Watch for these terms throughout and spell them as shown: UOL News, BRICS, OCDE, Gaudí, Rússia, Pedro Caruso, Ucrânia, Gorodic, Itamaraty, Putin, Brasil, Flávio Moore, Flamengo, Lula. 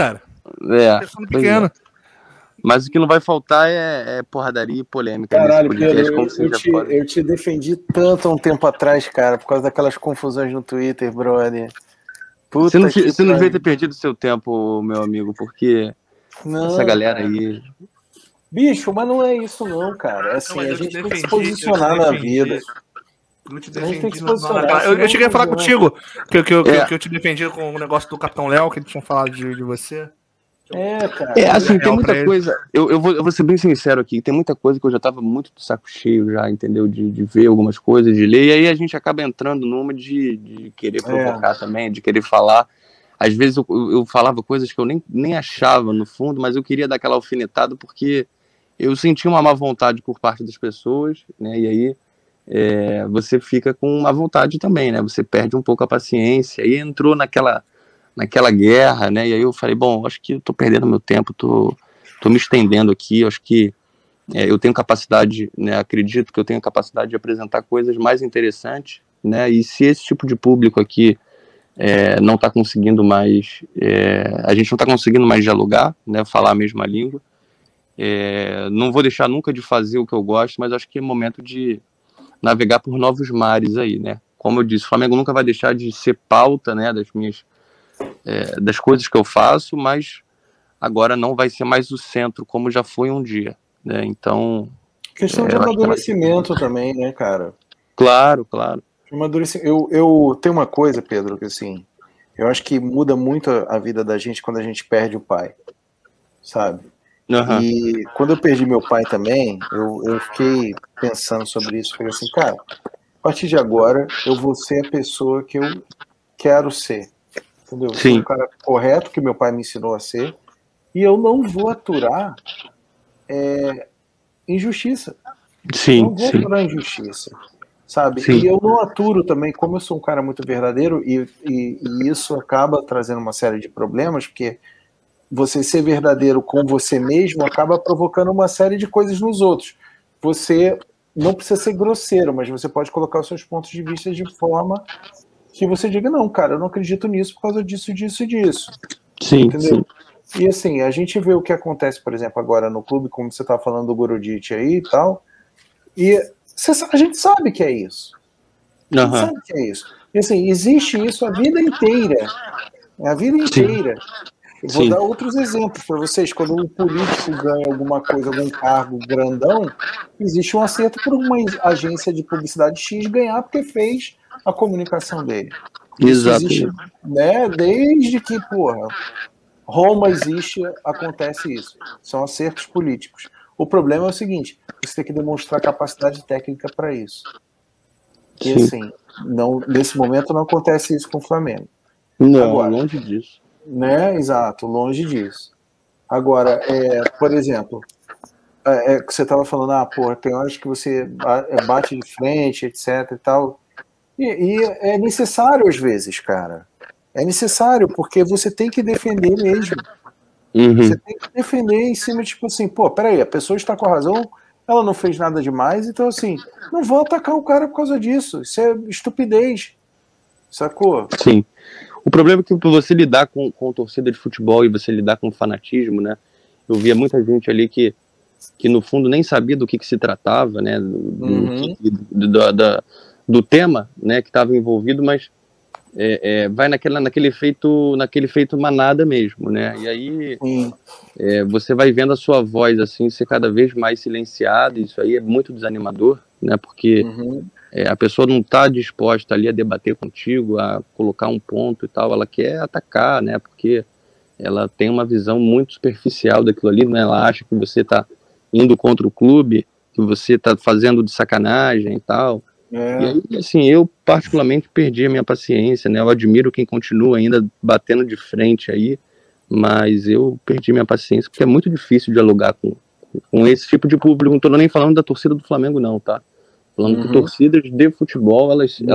cara. É. Pequena. É. Mas o que não vai faltar é porradaria e polêmica. Caralho, Pedro, eu te defendi tanto há um tempo atrás, cara, por causa daquelas confusões no Twitter, brother. Puta, você não devia ter perdido seu tempo, meu amigo, porque não, essa galera aí... Bicho, mas não é isso não, cara. É assim, a gente tem que se posicionar na vida. Eu cheguei a falar contigo que eu te defendi com o negócio do Capitão Léo, que eles tinham falado de você. É, cara. É, assim, tem muita coisa. Eu vou ser bem sincero aqui. Tem muita coisa que eu já tava muito do saco cheio já, entendeu? De ver algumas coisas, de ler. E aí a gente acaba entrando numa de querer provocar também, de querer falar. Às vezes eu falava coisas que eu nem achava no fundo, mas eu queria dar aquela alfinetada porque eu senti uma má vontade por parte das pessoas, né? E aí você fica com má vontade também, né? Você perde um pouco a paciência. E entrou naquela guerra, né? E aí eu falei, bom, acho que eu tô perdendo meu tempo, tô me estendendo aqui, acho que eu tenho capacidade, né? Acredito que eu tenho capacidade de apresentar coisas mais interessantes, né? E se esse tipo de público aqui não tá conseguindo mais, a gente não tá conseguindo mais dialogar, né? Falar a mesma língua, não vou deixar nunca de fazer o que eu gosto, mas acho que é momento de navegar por novos mares aí, né? Como eu disse, o Flamengo nunca vai deixar de ser pauta, né? Das coisas que eu faço, mas agora não vai ser mais o centro, como já foi um dia, né? Então... Questão de amadurecimento também, né, cara? Claro, claro. Eu tenho uma coisa, Pedro, que assim, eu acho que muda muito a vida da gente quando a gente perde o pai, sabe? Uhum. E quando eu perdi meu pai também, eu fiquei pensando sobre isso, falei assim, cara, a partir de agora eu vou ser a pessoa que eu quero ser. Entendeu? Sim. O cara correto que meu pai me ensinou a ser, e eu não vou aturar injustiça. Sim, não vou aturar injustiça, sabe? Sim. E eu não aturo também, como eu sou um cara muito verdadeiro, e isso acaba trazendo uma série de problemas, porque você ser verdadeiro com você mesmo acaba provocando uma série de coisas nos outros. Você não precisa ser grosseiro, mas você pode colocar os seus pontos de vista de forma... que você diga, não, cara, eu não acredito nisso por causa disso, disso e disso. Sim, entendeu? Sim. E assim, a gente vê o que acontece, por exemplo, agora no clube, como você tá falando do Gorodic aí e tal, e a gente sabe que é isso. A gente sabe que é isso. E assim, existe isso a vida inteira. A vida inteira. Eu vou dar outros exemplos para vocês. Quando um político ganha alguma coisa, algum cargo grandão, existe um acerto por uma agência de publicidade X ganhar porque fez a comunicação dele. Exato. Existe, né? Desde que, porra, Roma existe, acontece isso. São acertos políticos. O problema é o seguinte, você tem que demonstrar capacidade técnica para isso. E assim, não, nesse momento não acontece isso com o Flamengo. Não, agora, longe disso. Né? Exato, longe disso. Agora, por exemplo, você estava falando, ah, porra, tem horas que você bate de frente, etc e tal. E é necessário às vezes, cara. É necessário, porque você tem que defender mesmo. Uhum. Você tem que defender em cima, tipo assim, pô, peraí, a pessoa está com a razão, ela não fez nada demais, então assim, não vou atacar o cara por causa disso. Isso é estupidez. Sacou? Sim. O problema é que você lidar com torcida de futebol e você lidar com fanatismo, né? Eu via muita gente ali que no fundo nem sabia do que se tratava, né? Do tema, né, que estava envolvido, mas vai naquele efeito manada mesmo, né? E aí você vai vendo a sua voz assim ser cada vez mais silenciada. Isso aí é muito desanimador, né? Porque a pessoa não está disposta ali a debater contigo, a colocar um ponto e tal. Ela quer atacar, né? Porque ela tem uma visão muito superficial daquilo ali, né? Ela acha que você está indo contra o clube, que você está fazendo de sacanagem e tal. É. E aí, assim, eu particularmente perdi a minha paciência, né? Eu admiro quem continua ainda batendo de frente aí, mas eu perdi minha paciência porque é muito difícil dialogar com esse tipo de público. Não tô nem falando da torcida do Flamengo não, tá? Falando que torcidas de futebol, elas têm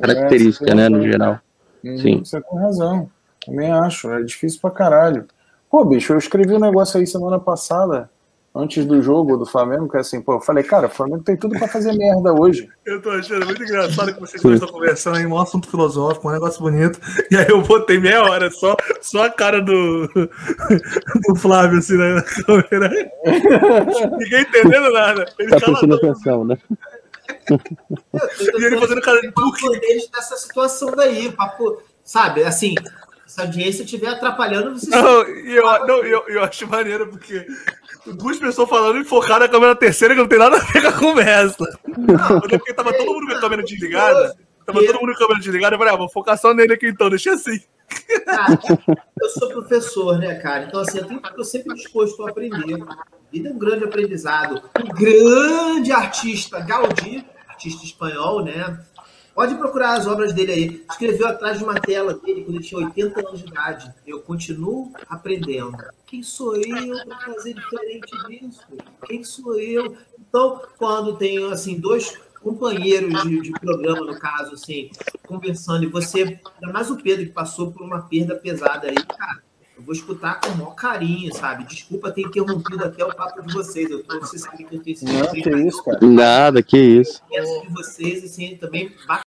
característica, né? No geral. Sim. Você tem razão. Também acho. É difícil pra caralho. Pô, bicho, eu escrevi um negócio aí semana passada antes do jogo do Flamengo, que é assim, pô, eu falei, cara, o Flamengo tem tudo pra fazer merda hoje. Eu tô achando muito engraçado que vocês dois estão conversando aí, um assunto filosófico, um negócio bonito, e aí eu botei meia hora, só a cara do Flávio, assim, na câmera. Ninguém entendendo nada. Ele tá prestando atenção, né? E ele fazendo cara de burro dessa situação daí, papo, sabe, assim... Se a audiência estiver atrapalhando, você... Não, eu acho maneiro, porque duas pessoas falando e focaram na câmera terceira, que não tem nada a ver com a conversa. Não, porque tava todo mundo com a câmera desligada. Eu falei, ah, vou focar só nele aqui então, deixa assim. Cara, eu sou professor, né, cara? Então, assim, eu sempre disposto a aprender. E deu um grande aprendizado. Um grande artista, Gaudí, artista espanhol, né? Pode procurar as obras dele aí. Escreveu atrás de uma tela dele quando ele tinha 80 anos de idade. Eu continuo aprendendo. Quem sou eu para fazer diferente disso? Quem sou eu? Então, quando tenho assim, dois companheiros de programa, no caso, assim, conversando, e você, ainda mais o Pedro, que passou por uma perda pesada aí, cara, eu vou escutar com o maior carinho, sabe? Desculpa ter interrompido até o papo de vocês. Vocês sabem que eu tenho esse... Não, que isso, cara. Nada, que isso. Eu peço de vocês, assim, também...